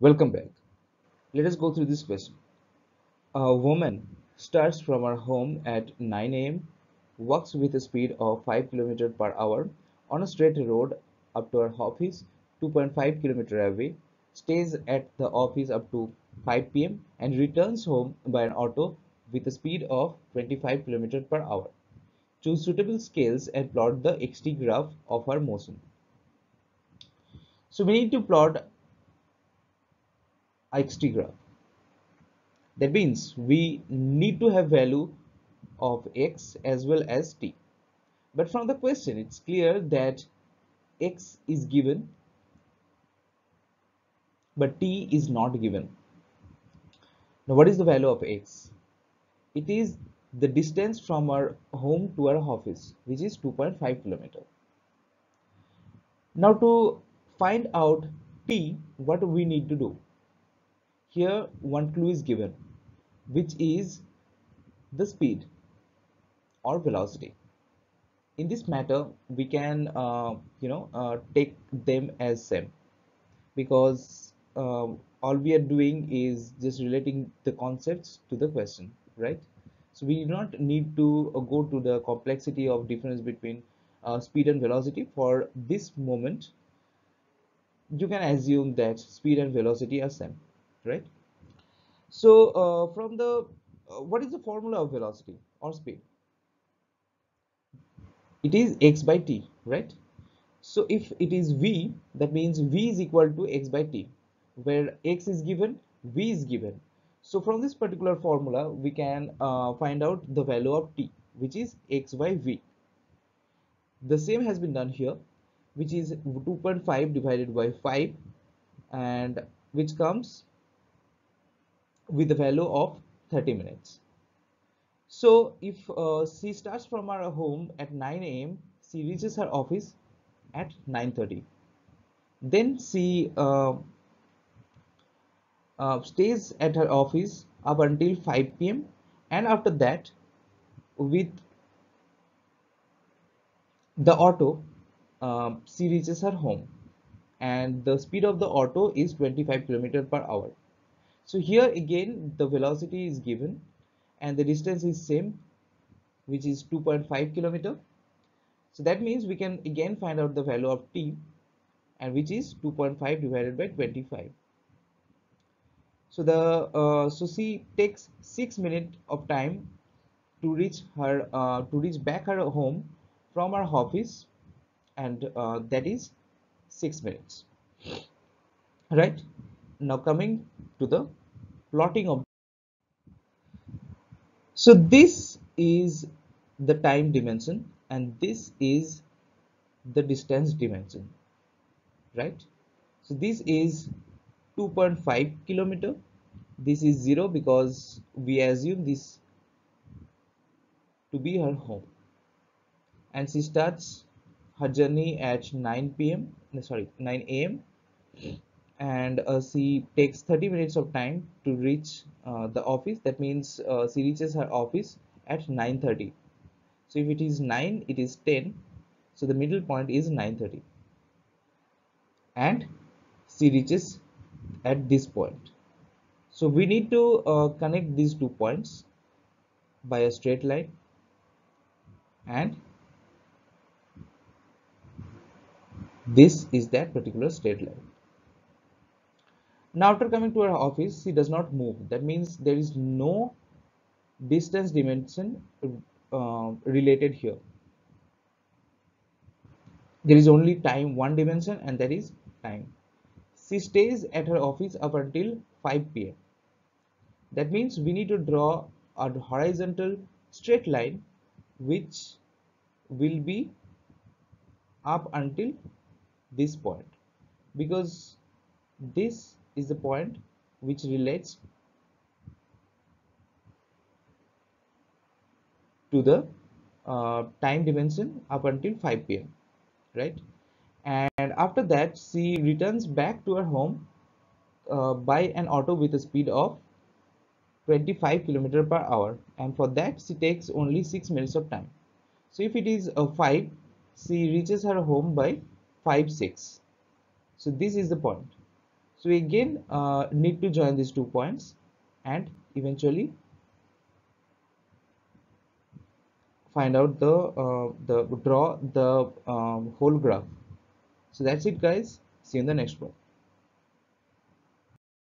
Welcome back. Let us go through this question. A woman starts from her home at 9 a.m., walks with a speed of 5 km per hour on a straight road up to her office 2.5 km away, stays at the office up to 5 p.m. and returns home by an auto with a speed of 25 km per hour. Choose suitable scales and plot the XT graph of her motion. So we need to plot XT graph. That means we need to have value of X as well as T. But from the question, it's clear that X is given, but T is not given. Now, what is the value of X? It is the distance from our home to our office, which is 2.5 km. Now, to find out T, what we need to do? Here one clue is given, which is the speed or velocity. In this matter, we can take them as same, because all we are doing is just relating the concepts to the question, right? So we do not need to go to the complexity of difference between speed and velocity. For this moment, you can assume that speed and velocity are same, right? So from the what is the formula of velocity or speed? It is X by T, right? So if it is V, that means V is equal to X by T, where X is given, V is given. So from this particular formula, we can find out the value of T, which is X by V. The same has been done here, which is 2.5 divided by 5, and which comes with the value of 30 minutes. So if she starts from her home at 9 a.m., she reaches her office at 9:30. Then she stays at her office up until 5 p.m. and after that, with the auto, she reaches her home, and the speed of the auto is 25 km per hour. So here again the velocity is given and the distance is same, which is 2.5 km. So that means we can again find out the value of T, and which is 2.5 divided by 25. So she takes 6 minutes of time to reach her back her home from her office, and that is 6 minutes. Right, now coming to the plotting of. So this is the time dimension and this is the distance dimension, right? So this is 2.5 km. This is 0 because we assume this to be her home, and she starts her journey at 9 a.m. and she takes 30 minutes of time to reach the office. That means she reaches her office at 9:30. So if it is 9, it is 10. So the middle point is 9:30, and she reaches at this point. So we need to connect these 2 points by a straight line, and this is that particular straight line. Now after coming to her office, she does not move. That means there is no distance dimension related here. There is only time, one dimension, and that is time. She stays at her office up until 5 p.m. That means we need to draw a horizontal straight line which will be up until this point, because this is the point which relates to the time dimension up until 5 p.m. right? And after that, she returns back to her home by an auto with a speed of 25 km per hour, and for that she takes only 6 minutes of time. So if it is a 5, she reaches her home by 5:06. So this is the point. So again need to join these 2 points and eventually find out the whole graph. So that's it guys, see you in the next one.